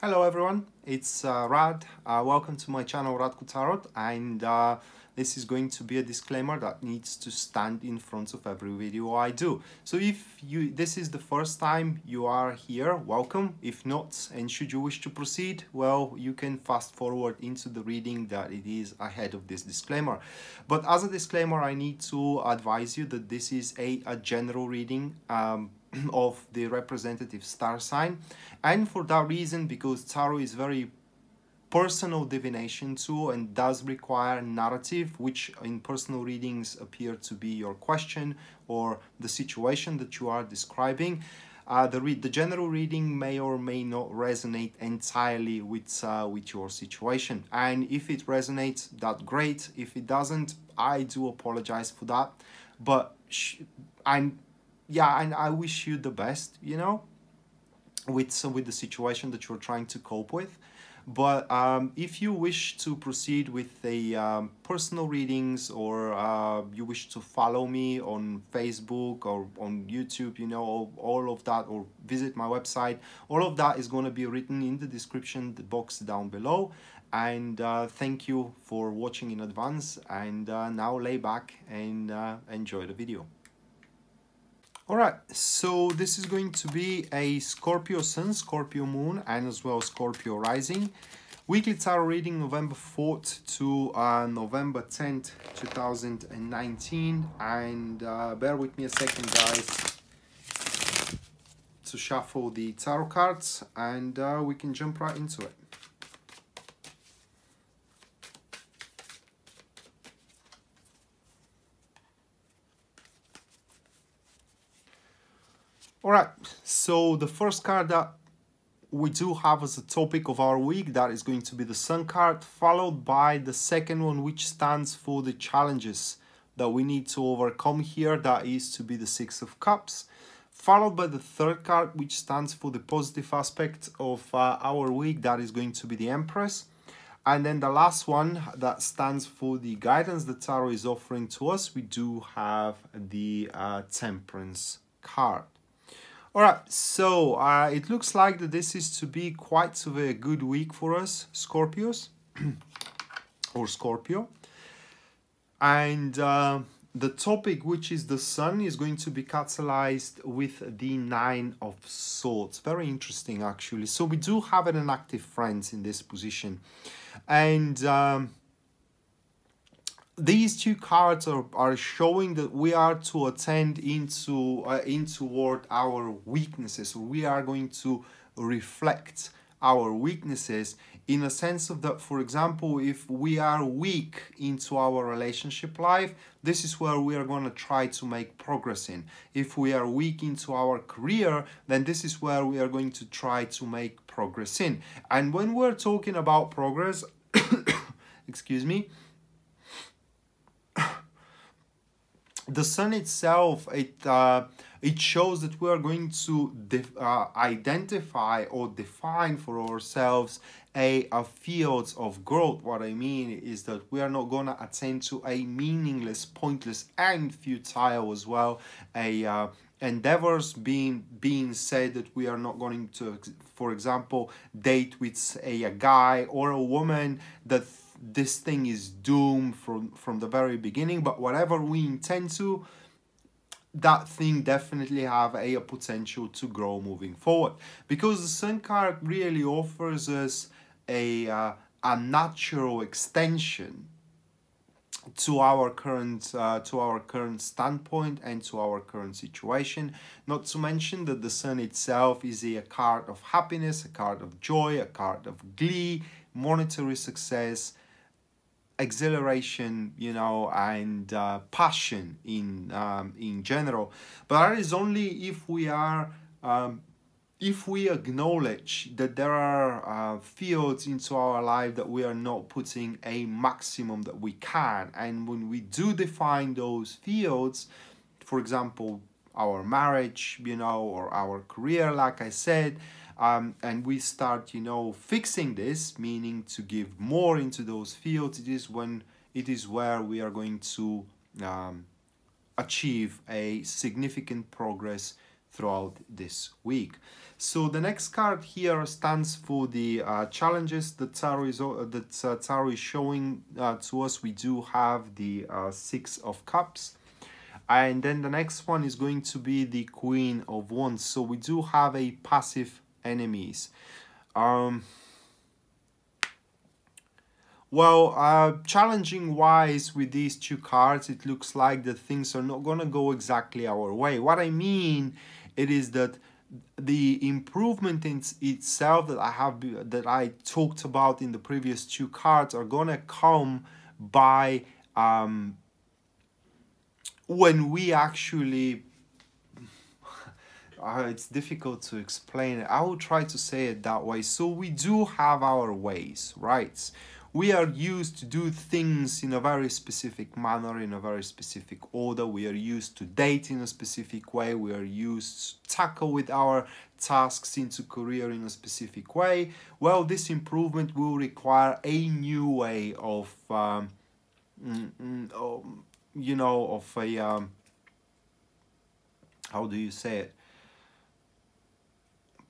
Hello everyone, it's Rad. Welcome to my channel Rad Kutarot, and this is going to be a disclaimer that needs to stand in front of every video I do. So if this is the first time you are here, welcome. If not, and should you wish to proceed, well, you can fast forward into the reading that it is ahead of this disclaimer. But as a disclaimer, I need to advise you that this is a general reading of the representative star sign, and for that reason, because tarot is very personal divination tool and does require narrative, which in personal readings appear to be your question or the situation that you are describing. The general reading may or may not resonate entirely with your situation, and if it resonates, that's great. If it doesn't, I do apologize for that, but yeah, and I wish you the best, you know, with the situation that you're trying to cope with. But if you wish to proceed with the personal readings, or you wish to follow me on Facebook or on YouTube, you know, all of that, or visit my website, all of that is going to be written in the description box down below. And thank you for watching in advance, and now lay back and enjoy the video. Alright, so this is going to be a Scorpio Sun, Scorpio Moon, and as well Scorpio Rising. Weekly Tarot reading November 4th to November 10th, 2019. And bear with me a second, guys, to shuffle the tarot cards, and we can jump right into it. Alright, so the first card that we do have as a topic of our week, that is going to be the Sun card, followed by the second one, which stands for the challenges that we need to overcome here, that is to be the Six of Cups, followed by the third card, which stands for the positive aspect of our week, that is going to be the Empress. And then the last one that stands for the guidance that tarot is offering to us, we do have the Temperance card. Alright, so it looks like that this is to be quite a good week for us, Scorpios, or Scorpio. And the topic, which is the Sun, is going to be catalyzed with the Nine of Swords. Very interesting, actually. So we do have an active friend in this position. And these two cards are showing that we are to attend toward our weaknesses. We are going to reflect our weaknesses, in a sense of that, for example, if we are weak into our relationship life, this is where we are going to try to make progress in. If we are weak into our career, then this is where we are going to try to make progress in. And when we're talking about progress, excuse me, the Sun itself, it shows that we are going to identify or define for ourselves a field of growth. What I mean is that we are not going to attend to a meaningless, pointless, and futile as well endeavors being said that we are not going to, for example, date with a guy or a woman that this thing is doomed from the very beginning, but whatever we intend to, that thing definitely have a potential to grow moving forward, because the Sun card really offers us a natural extension to our current standpoint and to our current situation. Not to mention that the Sun itself is a card of happiness, a card of joy, a card of glee, monetary success, exhilaration, you know, and passion in general. But that is only if we are if we acknowledge that there are fields into our life that we are not putting a maximum that we can. And when we do define those fields, for example, our marriage, you know, or our career, like I said, and we start, you know, fixing this, meaning to give more into those fields, it is where we are going to achieve a significant progress throughout this week. So the next card here stands for the challenges that Tarot is showing to us. We do have the Six of Cups, and then the next one is going to be the Queen of Wands. So we do have a passive enemies. Challenging wise with these two cards, it looks like that things are not gonna go exactly our way. What I mean, it is that the improvement in itself that I talked about in the previous two cards are gonna come by when we actually it's difficult to explain. I will try to say it that way. So we do have our ways, right? We are used to do things in a very specific manner, in a very specific order. We are used to date in a specific way. We are used to tackle with our tasks into career in a specific way. Well, this improvement will require a new way of, you know, of a, how do you say it?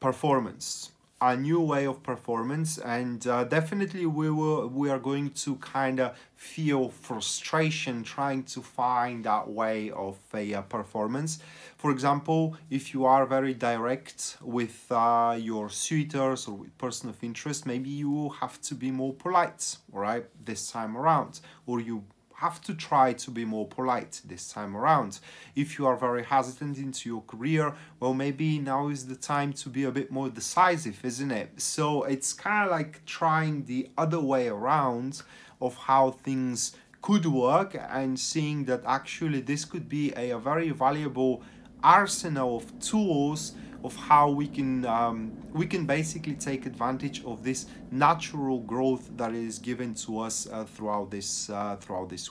Performance. A new way of performance, and definitely we are going to kind of feel frustration trying to find that way of a performance. For example, if you are very direct with your suitors or with person of interest, maybe you will have to be more polite, right, this time around, or you have to try to be more polite this time around. If you are very hesitant into your career, well, maybe now is the time to be a bit more decisive, isn't it? So it's kind of like trying the other way around of how things could work, and seeing that actually this could be a very valuable arsenal of tools of how we can basically take advantage of this natural growth that is given to us throughout this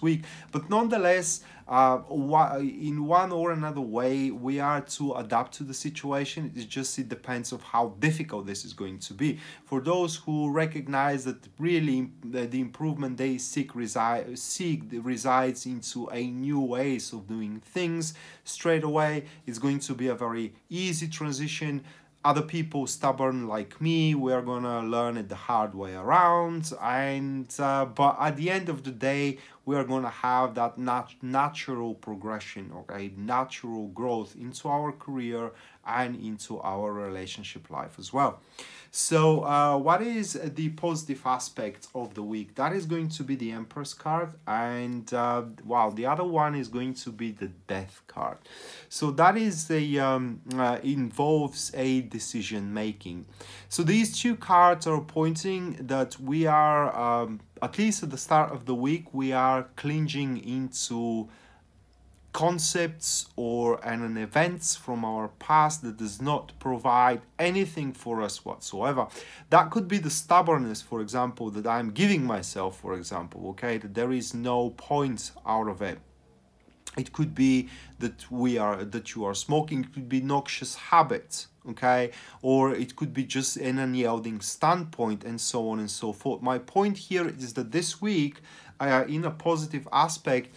week. But nonetheless, in one or another way, we are to adapt to the situation. It's just, it depends on how difficult this is going to be. For those who recognize that really the improvement they seek resides into a new ways of doing things, straight away it's going to be a very easy transition. Other people stubborn like me, we are gonna learn it the hard way around, and but at the end of the day, we are gonna have that natural progression, okay, natural growth into our career and into our relationship life as well. So what is the positive aspect of the week? That is going to be the Empress card, and wow, the other one is going to be the Death card. So that is the involves a decision making. So these two cards are pointing that we are at least at the start of the week, we are clinging into concepts or an events from our past that does not provide anything for us whatsoever. That could be the stubbornness, for example, that I'm giving myself, for example, okay, that there is no point out of it. It could be that you are smoking. It could be noxious habits, okay, or it could be just an unyielding standpoint, and so on and so forth. My point here is that this week, in a positive aspect,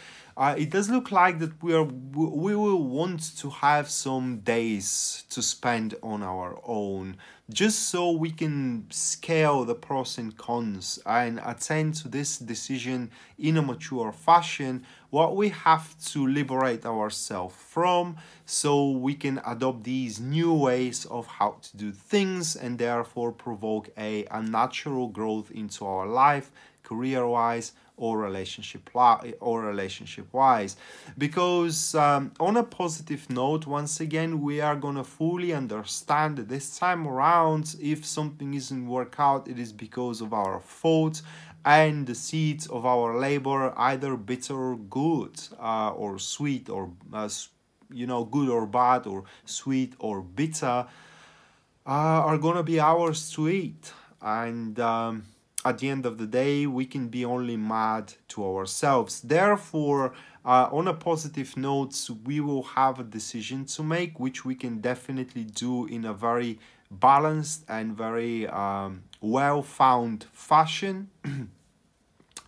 it does look like that we will want to have some days to spend on our own, just so we can scale the pros and cons and attend to this decision in a mature fashion, what we have to liberate ourselves from, so we can adopt these new ways of how to do things, and therefore provoke a natural growth into our life, career-wise, or relationship-wise, because on a positive note, once again, we are gonna fully understand that this time around, if something isn't work out, it is because of our fault, and the seeds of our labor, either bitter or good, or sweet, or you know, good or bad, or sweet or bitter, are gonna be ours to eat. And at the end of the day, we can be only mad to ourselves. Therefore, on a positive note, we will have a decision to make, which we can definitely do in a very balanced and very well-found fashion,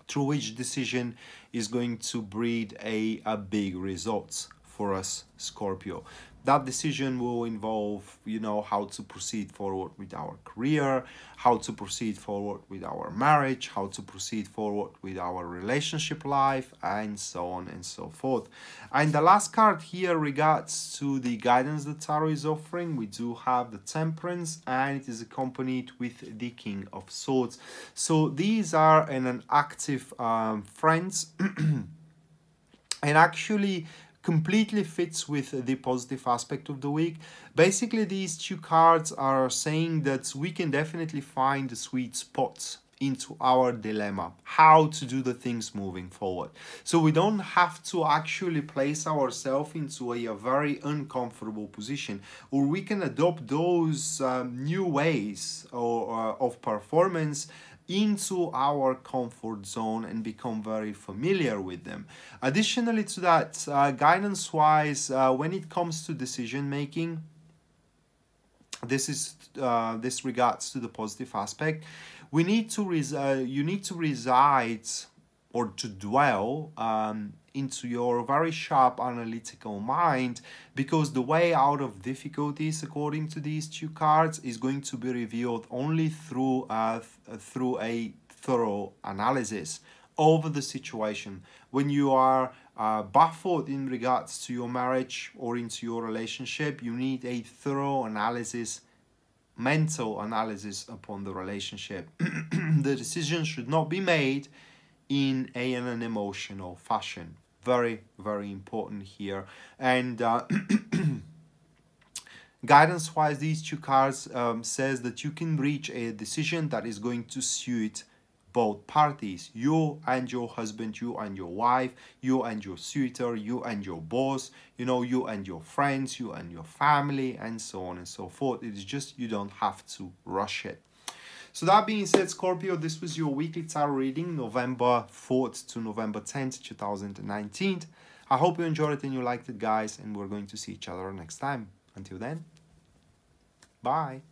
through which decision is going to breed a big result for us, Scorpio. That decision will involve, you know, how to proceed forward with our career, how to proceed forward with our marriage, how to proceed forward with our relationship life, and so on and so forth. And the last card here regards to the guidance that Tarot is offering. We do have the Temperance, and it is accompanied with the King of Swords. So these are an active friends and actually completely fits with the positive aspect of the week. Basically, these two cards are saying that we can definitely find the sweet spots into our dilemma, how to do the things moving forward. So we don't have to actually place ourselves into a very uncomfortable position, or we can adopt those new ways of performance into our comfort zone and become very familiar with them. Additionally to that, guidance-wise, when it comes to decision-making, this regards to the positive aspect. We need to reside or to dwell into your very sharp analytical mind, because the way out of difficulties, according to these two cards, is going to be revealed only through through a thorough analysis over the situation. When you are baffled in regards to your marriage or into your relationship, you need a thorough analysis, mental analysis upon the relationship. The decision should not be made in an emotional fashion. Very, very important here. And guidance-wise, these two cards says that you can reach a decision that is going to suit both parties, you and your husband, you and your wife, you and your suitor, you and your boss, you know, you and your friends, you and your family, and so on and so forth. It's just you don't have to rush it. So that being said, Scorpio, this was your weekly tarot reading, November 4th to November 10th, 2019. I hope you enjoyed it and you liked it, guys, and we're going to see each other next time. Until then, bye.